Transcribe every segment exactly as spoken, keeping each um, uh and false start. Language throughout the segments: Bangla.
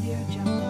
Audio Jungle.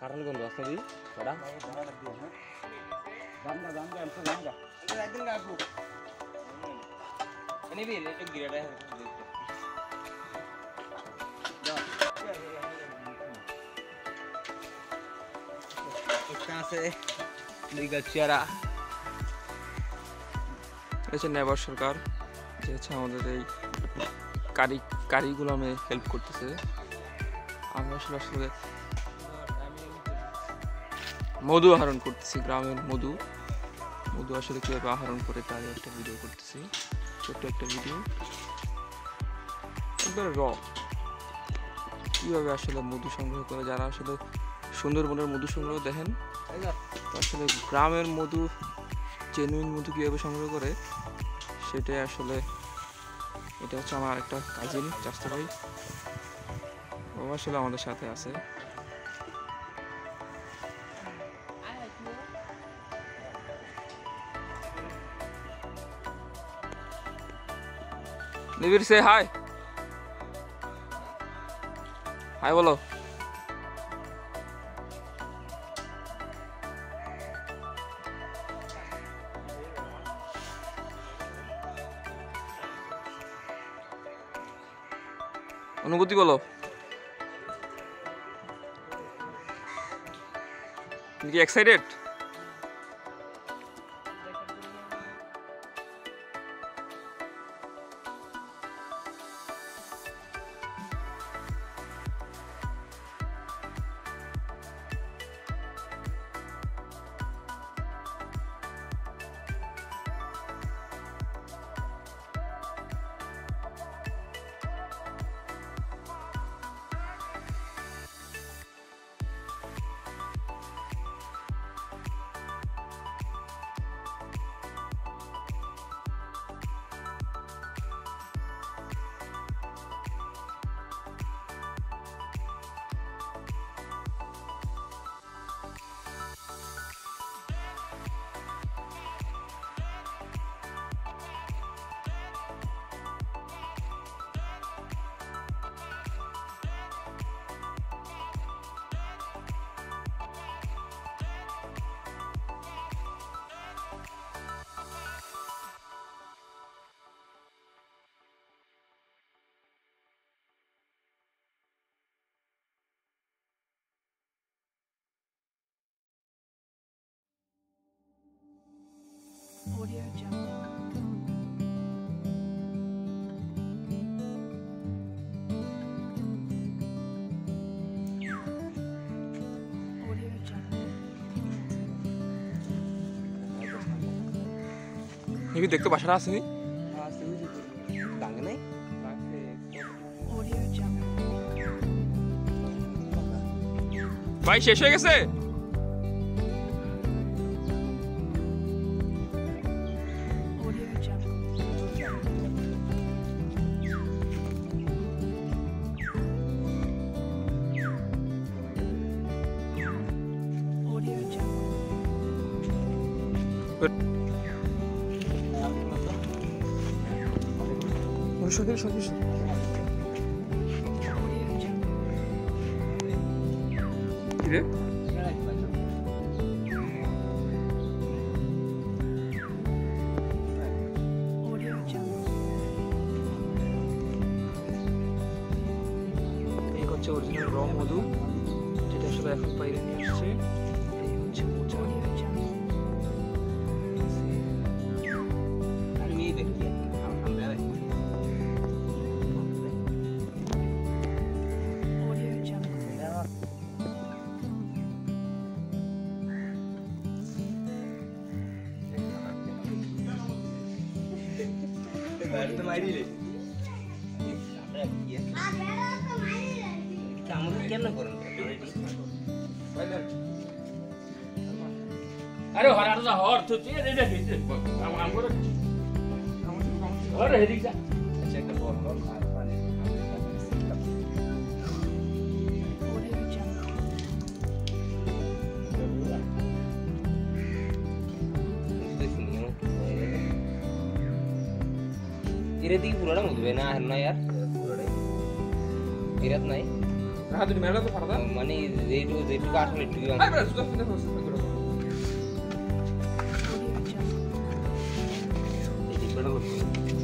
কারণ গন্ধ আছে দি বড়া দামগা দামগা এমন দামগা একদিন গাবো এনে বিল একটু গিরাটা আছে দুইগা চেরা এসে নেভার সরকার যে আমাদের এই কারি কারিগুলো আমি হেল্প করতেছে আমরা আসলে মধু আহরণ করতেছি গ্রামের মধু মধু আসলে কীভাবে আহরণ করে তার একটা ভিডিও করতেছি ছোট্ট একটা ভিডিও একবার র কীভাবে আসলে মধু সংগ্রহ করে যারা আসলে সুন্দরবনের মধু সংগ্রহ দেখেন আসলে গ্রামের মধু জেনুইন মধু কীভাবে সংগ্রহ করে সেটাই আসলে এটা হচ্ছে আমার একটা কাজিন চাচা ভাই ও আসলে আমাদের সাথে আছে Nivir say hi. Hi, bolo. Anubhuti bolo. You excited? Audio Jungle. Yeah. You can take a bash. Why she shakes it? Show this, show this. Here? Original raw modu. It is by Pyrenees. I don't have a heart to see it. I'm going to go ahead. I checked the board. I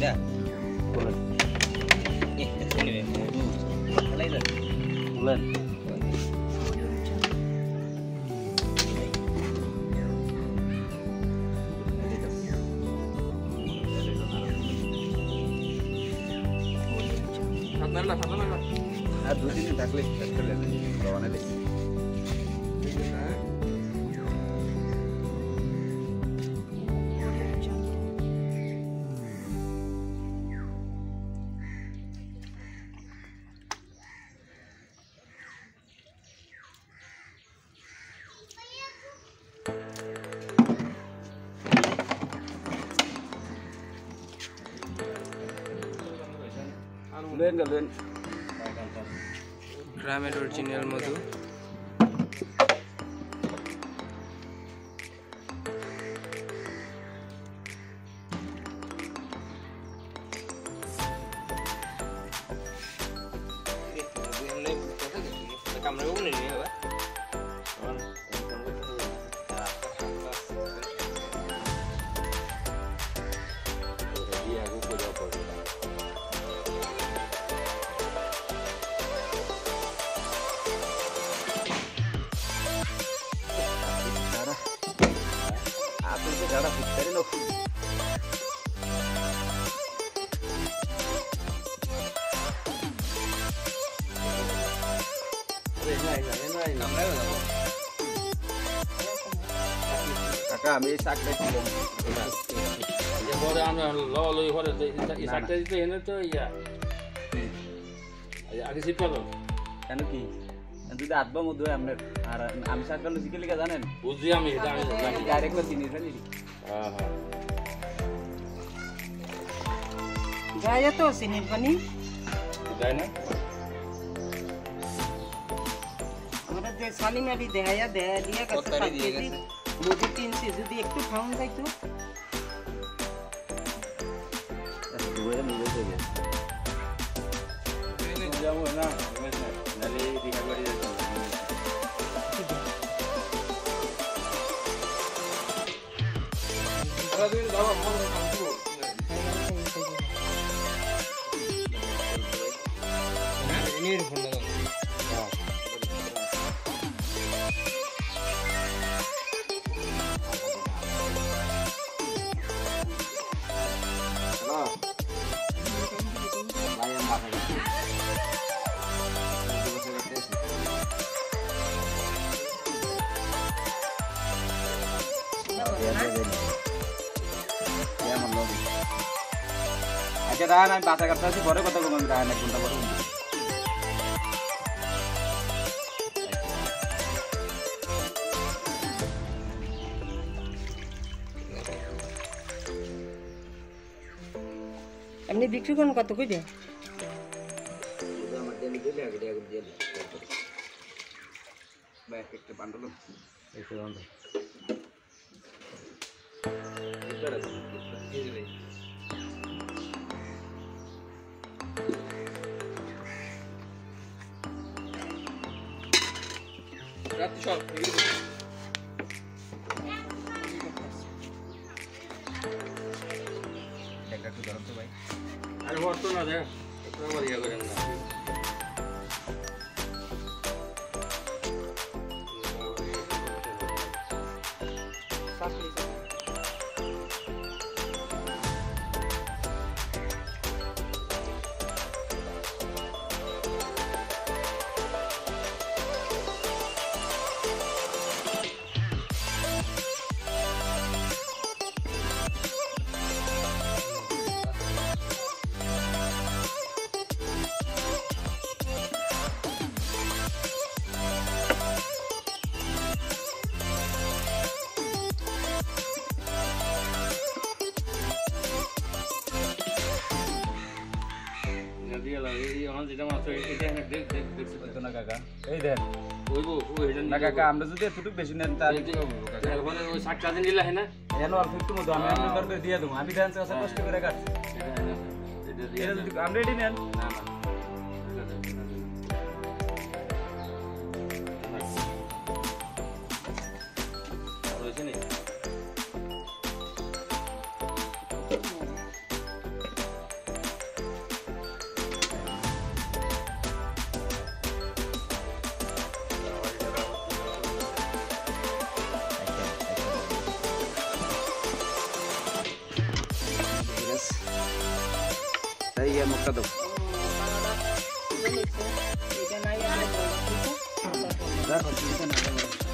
Yeah. Yes, anyway. Later. Learn. Grammar original Madhu. আমি সাকলে দিলাম এই বড় আমরা লো লো হরে এই সাকলে দিতে এনে তো ইয়া আগে সিট পাবো কেন কি দুধ আদবা মধু আমরা আর আমি সাকলে কি লিখা জানেন বুঝি আমি এটা আমি ডাইরেক্ট চিনি জানি হ্যাঁ হ্যাঁ যায় তো চিনি পানি যায় না আমরা যে সানি মেলি দেয়া দেয়া দিয়া কাছে পাঠিয়ে দিই मुझे तीन चीजें दी एक तो खाऊं गई तो दुबई में मुझे चाहिए नहीं नहीं जाऊँ ना मैं नली दिखा कर दे दूँ अरे दिन दावा मम्मी काम करो ना नहीं रुकना I am আগে রান আমি বাঁচা করতে আছি বড় কথা কম আমি রান এক ঘন্টা বড় এমনি বিক্রি কোন কত কই যায় আমার দেন দিলে আগে আগে দিয়ে ভাই একটা বান্ডল এই তো বান্ডল এটা এটা রাত শর্ট এগুলো तो ना दे इतना बढ़िया करेंगे मुक्का दो देखो